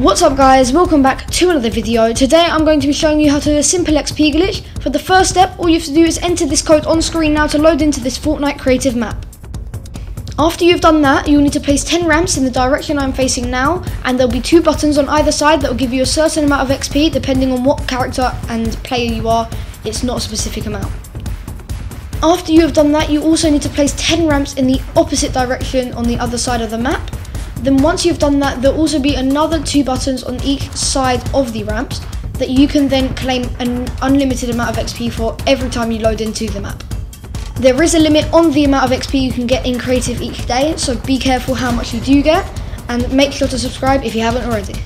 What's up guys, welcome back to another video. Today I'm going to be showing you how to do a simple XP glitch. For the first step, all you have to do is enter this code on screen now to load into this Fortnite creative map. After you've done that, you'll need to place 10 ramps in the direction I'm facing now, and there'll be two buttons on either side that will give you a certain amount of XP depending on what character and player you are. It's not a specific amount. After you have done that, you also need to place 10 ramps in the opposite direction on the other side of the map. Then once you've done that, there'll also be another two buttons on each side of the ramps that you can then claim an unlimited amount of XP for every time you load into the map. There is a limit on the amount of XP you can get in creative each day, so be careful how much you do get, and make sure to subscribe if you haven't already.